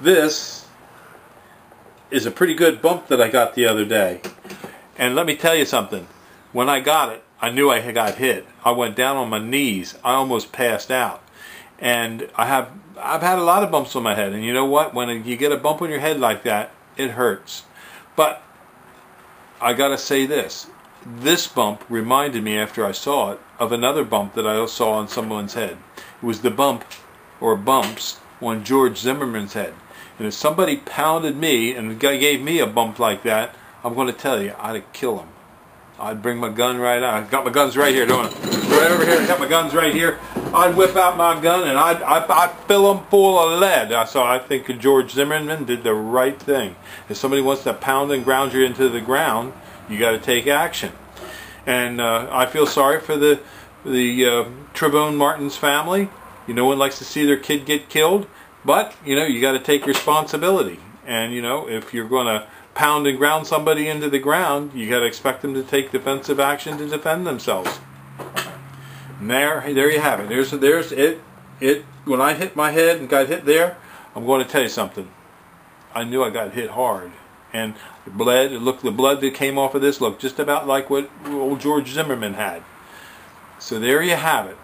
This is a pretty good bump that I got the other day. And let me tell you something. When I got it, I knew I got hit. I went down on my knees. I almost passed out. And I've had a lot of bumps on my head. And you know what? When you get a bump on your head like that, it hurts. But I gotta say this. This bump reminded me, after I saw it, of another bump that I saw on someone's head. It was the bump, or bumps, on George Zimmerman's head. And if somebody pounded me and gave me a bump like that, I'm going to tell you, I'd kill him. I'd bring my gun right out. I've got my guns right here, don't I? Right over here, I've got my guns right here. I'd whip out my gun and I'd fill them full of lead. So I think George Zimmerman did the right thing. If somebody wants to pound and ground you into the ground, you got to take action. And I feel sorry for the Trayvon Martin's family. You know, no one likes to see their kid get killed, but you know, you got to take responsibility. And you know, if you're going to pound and ground somebody into the ground, you got to expect them to take defensive action to defend themselves. And there you have it. There's it. When I hit my head and got hit there, I'm going to tell you something. I knew I got hit hard. And it bled. Look, the blood that came off of this looked just about like what old George Zimmerman had. So there you have it.